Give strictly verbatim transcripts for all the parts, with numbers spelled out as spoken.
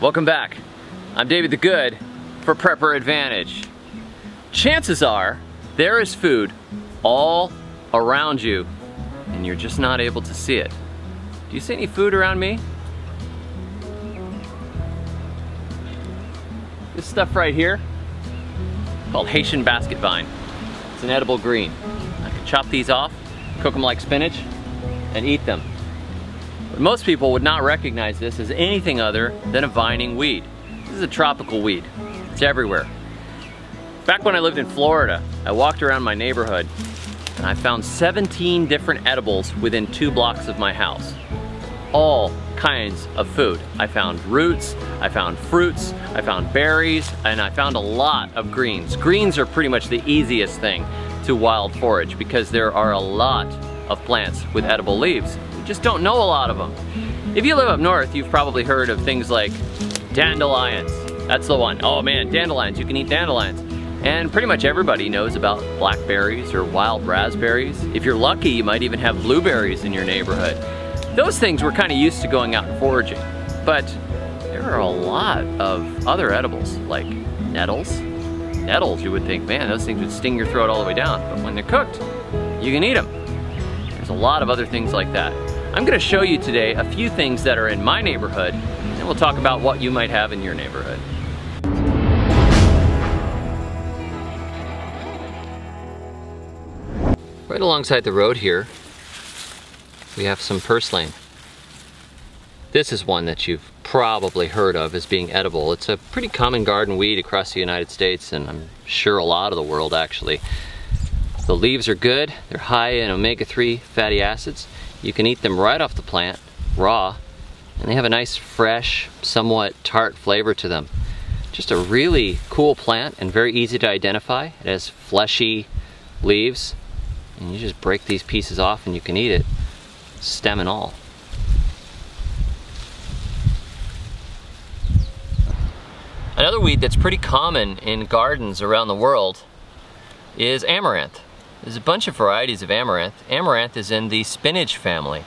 Welcome back. I'm David the Good for Prepper Advantage. Chances are there is food all around you and you're just not able to see it. Do you see any food around me? This stuff right here called Haitian basket vine. It's an edible green. I can chop these off, cook them like spinach, and eat them. But most people would not recognize this as anything other than a vining weed. This is a tropical weed. It's everywhere. Back when I lived in Florida, I walked around my neighborhood and I found seventeen different edibles within two blocks of my house. All kinds of food. I found roots, I found fruits, I found berries, and I found a lot of greens. Greens are pretty much the easiest thing to wild forage because there are a lot of plants with edible leaves. You just don't know a lot of them. If you live up north, you've probably heard of things like dandelions. That's the one. Oh man, dandelions, you can eat dandelions. And pretty much everybody knows about blackberries or wild raspberries. If you're lucky, you might even have blueberries in your neighborhood. Those things we're kind of used to going out and foraging, but there are a lot of other edibles like nettles. Nettles, you would think, man, those things would sting your throat all the way down, but when they're cooked, you can eat them. There's a lot of other things like that. I'm going to show you today a few things that are in my neighborhood, and we'll talk about what you might have in your neighborhood. Right alongside the road here, we have some purslane. This is one that you've probably heard of as being edible. It's a pretty common garden weed across the United States, and I'm sure a lot of the world actually. The leaves are good. They're high in omega three fatty acids. You can eat them right off the plant, raw, and they have a nice, fresh, somewhat tart flavor to them. Just a really cool plant and very easy to identify. It has fleshy leaves. And you just break these pieces off and you can eat it, stem and all. Another weed that's pretty common in gardens around the world is amaranth. There's a bunch of varieties of amaranth. Amaranth is in the spinach family,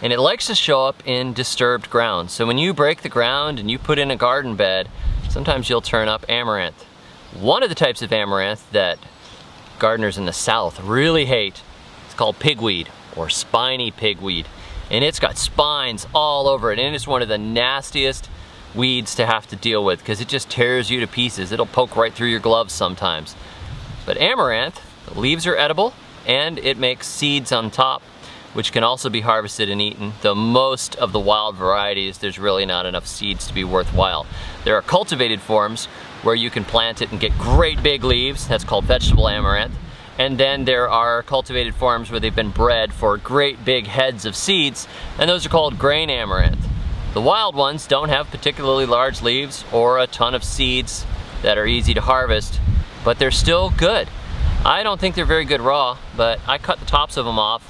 and it likes to show up in disturbed ground. So when you break the ground and you put in a garden bed, sometimes you'll turn up amaranth. One of the types of amaranth that gardeners in the South really hate. It's called pigweed or spiny pigweed, and it's got spines all over it, and it's one of the nastiest weeds to have to deal with because it just tears you to pieces. It'll poke right through your gloves sometimes. But amaranth, the leaves are edible, and it makes seeds on top, which can also be harvested and eaten. Though most of the wild varieties, there's really not enough seeds to be worthwhile. There are cultivated forms where you can plant it and get great big leaves. That's called vegetable amaranth. And then there are cultivated forms where they've been bred for great big heads of seeds, and those are called grain amaranth. The wild ones don't have particularly large leaves or a ton of seeds that are easy to harvest, but they're still good. I don't think they're very good raw, but I cut the tops of them off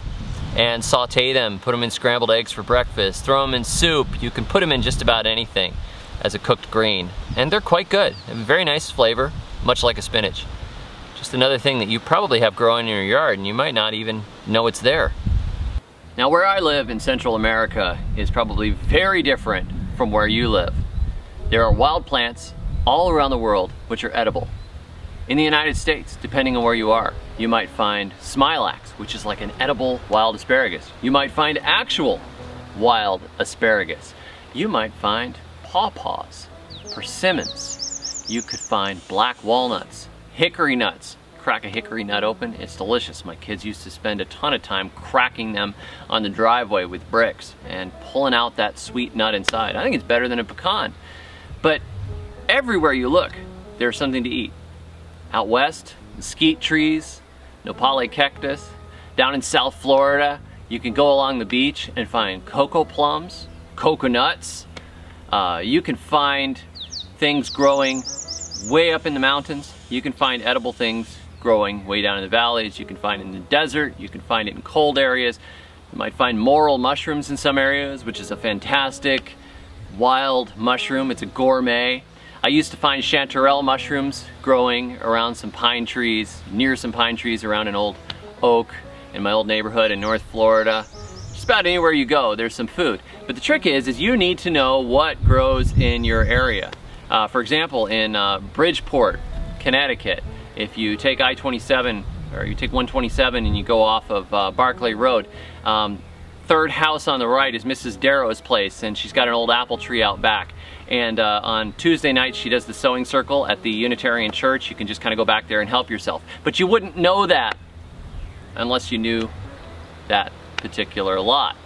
and saute them, put them in scrambled eggs for breakfast, throw them in soup. You can put them in just about anything as a cooked green, and they're quite good. They have a very nice flavor, much like a spinach. Just another thing that you probably have growing in your yard and you might not even know it's there. Now, where I live in Central America is probably very different from where you live. There are wild plants all around the world which are edible. In the United States, depending on where you are, you might find smilax, which is like an edible wild asparagus. You might find actual wild asparagus. You might find pawpaws, persimmons. You could find black walnuts, hickory nuts. Crack a hickory nut open, it's delicious. My kids used to spend a ton of time cracking them on the driveway with bricks and pulling out that sweet nut inside. I think it's better than a pecan. But everywhere you look, there's something to eat. Out west, mesquite trees, nopale cactus. Down in South Florida, you can go along the beach and find cocoa plums, coconuts. Uh, you can find things growing way up in the mountains. You can find edible things growing way down in the valleys. You can find it in the desert. You can find it in cold areas. You might find morel mushrooms in some areas, which is a fantastic wild mushroom. It's a gourmet. I used to find chanterelle mushrooms growing around some pine trees, near some pine trees around an old oak in my old neighborhood in North Florida. just about anywhere you go, there's some food. But the trick is, is you need to know what grows in your area. Uh, for example, in uh, Bridgeport, Connecticut, if you take I twenty-seven, or you take one twenty-seven and you go off of uh, Barclay Road, um, third house on the right is Missus Darrow's place, and she's got an old apple tree out back. And uh, on Tuesday night she does the sewing circle at the Unitarian Church. You can just kind of go back there and help yourself. But you wouldn't know that unless you knew that particular lot.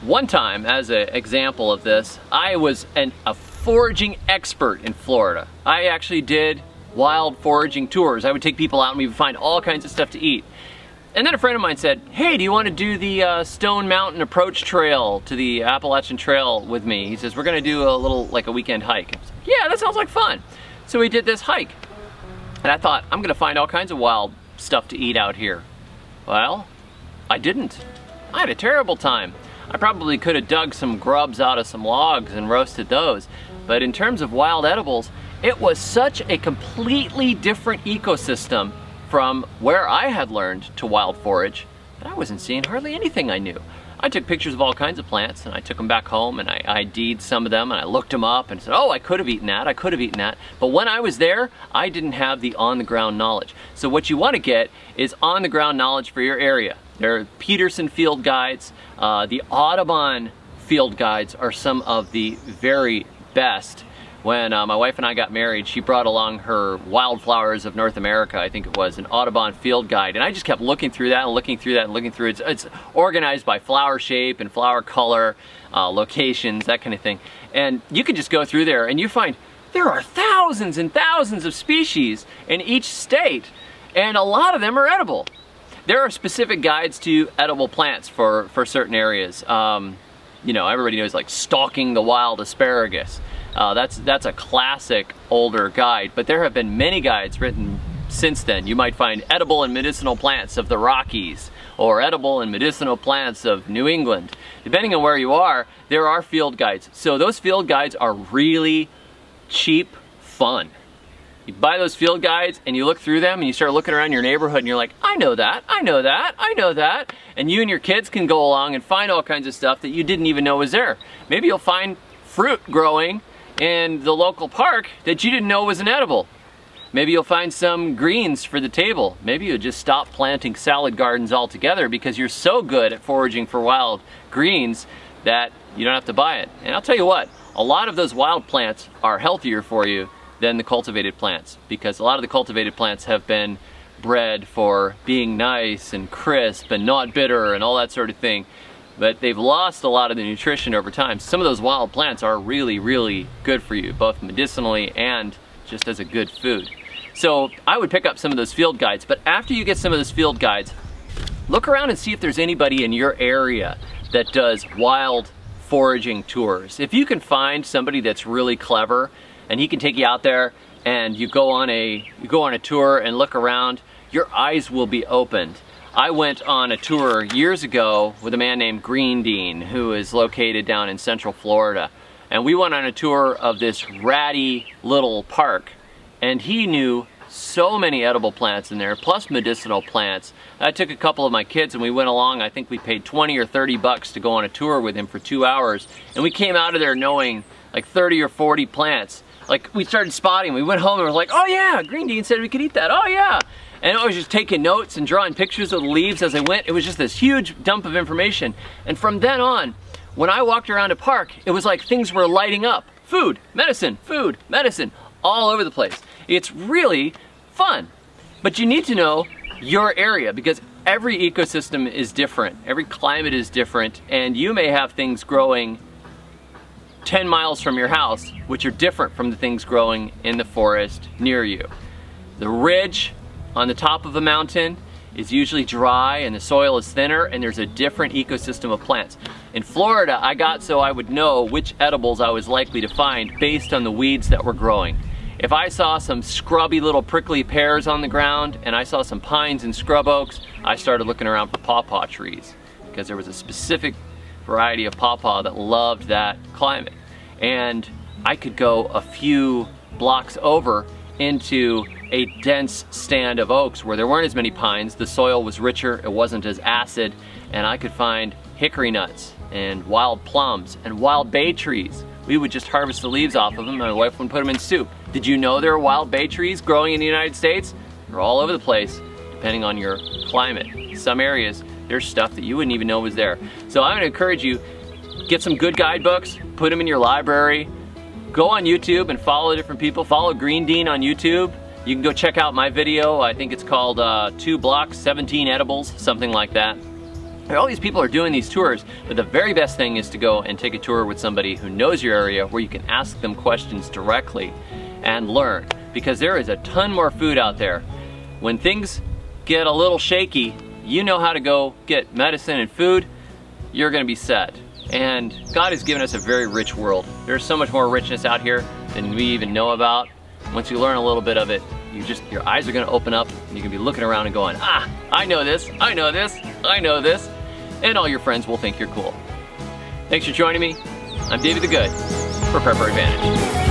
One time, as an example of this, I was an, a foraging expert in Florida. I actually did wild foraging tours. I would take people out and we would find all kinds of stuff to eat. And then a friend of mine said, hey, do you want to do the uh, Stone Mountain Approach Trail to the Appalachian Trail with me? He says, we're going to do a little, like a weekend hike. I was like, yeah, that sounds like fun. So we did this hike. And I thought, I'm going to find all kinds of wild stuff to eat out here. Well, I didn't. I had a terrible time. I probably could have dug some grubs out of some logs and roasted those. But in terms of wild edibles, it was such a completely different ecosystem from where I had learned to wild forage that I wasn't seeing hardly anything I knew. I took pictures of all kinds of plants and I took them back home and I ID'd some of them and I looked them up and said, oh, I could have eaten that, I could have eaten that. But when I was there, I didn't have the on-the-ground knowledge. So what you want to get is on-the-ground knowledge for your area. There are Peterson field guides. Uh, the Audubon field guides are some of the very best. When uh, my wife and I got married, she brought along her Wildflowers of North America, I think it was, an Audubon field guide. And I just kept looking through that and looking through that and looking through it. It's, it's organized by flower shape and flower color, uh, locations, that kind of thing. And you can just go through there and you find there are thousands and thousands of species in each state. And a lot of them are edible. There are specific guides to edible plants for, for certain areas. Um, you know, everybody knows like Stalking the Wild Asparagus. Uh, that's, that's a classic older guide, but there have been many guides written since then. You might find edible and medicinal plants of the Rockies or edible and medicinal plants of New England. Depending on where you are, there are field guides. So those field guides are really cheap fun. You buy those field guides and you look through them and you start looking around your neighborhood and you're like, I know that, I know that, I know that. And you and your kids can go along and find all kinds of stuff that you didn't even know was there. Maybe you'll find fruit growing in the local park that you didn't know was an edible. Maybe you'll find some greens for the table. Maybe you'll just stop planting salad gardens altogether because you're so good at foraging for wild greens that you don't have to buy it. And I'll tell you what, a lot of those wild plants are healthier for you than the cultivated plants, because a lot of the cultivated plants have been bred for being nice and crisp and not bitter and all that sort of thing. But they've lost a lot of the nutrition over time. Some of those wild plants are really, really good for you, both medicinally and just as a good food. So I would pick up some of those field guides, but after you get some of those field guides, look around and see if there's anybody in your area that does wild foraging tours. If you can find somebody that's really clever and he can take you out there and you go on a, you go on a tour and look around, your eyes will be opened. I went on a tour years ago with a man named Green Dean, who is located down in Central Florida. And we went on a tour of this ratty little park. And he knew so many edible plants in there, plus medicinal plants. I took a couple of my kids and we went along. I think we paid twenty or thirty bucks to go on a tour with him for two hours. And we came out of there knowing like thirty or forty plants. Like, we started spotting. We went home and we were like, oh yeah, Green Dean said we could eat that. Oh yeah. And I was just taking notes and drawing pictures of the leaves as I went. It was just this huge dump of information. And from then on, when I walked around a park, it was like things were lighting up. Food, medicine, food, medicine, all over the place. It's really fun. But you need to know your area, because every ecosystem is different. Every climate is different. And you may have things growing ten miles from your house, which are different from the things growing in the forest near you. The ridge on the top of a mountain is usually dry and the soil is thinner and there's a different ecosystem of plants. In Florida, I got so I would know which edibles I was likely to find based on the weeds that were growing. If I saw some scrubby little prickly pears on the ground and I saw some pines and scrub oaks, I started looking around for pawpaw trees, because there was a specific variety of pawpaw that loved that climate. And I could go a few blocks over into a dense stand of oaks where there weren't as many pines, the soil was richer, it wasn't as acid, and I could find hickory nuts and wild plums and wild bay trees. We would just harvest the leaves off of them and my wife would put them in soup. Did you know there are wild bay trees growing in the United States? They're all over the place, depending on your climate. Some areas, there's stuff that you wouldn't even know was there. So I'm gonna encourage you, get some good guidebooks, put them in your library, go on YouTube and follow different people. Follow Green Dean on YouTube. You can go check out my video. I think it's called uh, Two Blocks, seventeen Edibles, something like that. All these people are doing these tours, but the very best thing is to go and take a tour with somebody who knows your area, where you can ask them questions directly and learn, because there is a ton more food out there. When things get a little shaky, you know how to go get medicine and food, you're gonna be set. And God has given us a very rich world. There's so much more richness out here than we even know about. Once you learn a little bit of it, you just, your eyes are gonna open up and you can be looking around and going, ah, I know this, I know this, I know this. And all your friends will think you're cool. Thanks for joining me. I'm David the Good for Prepper Advantage.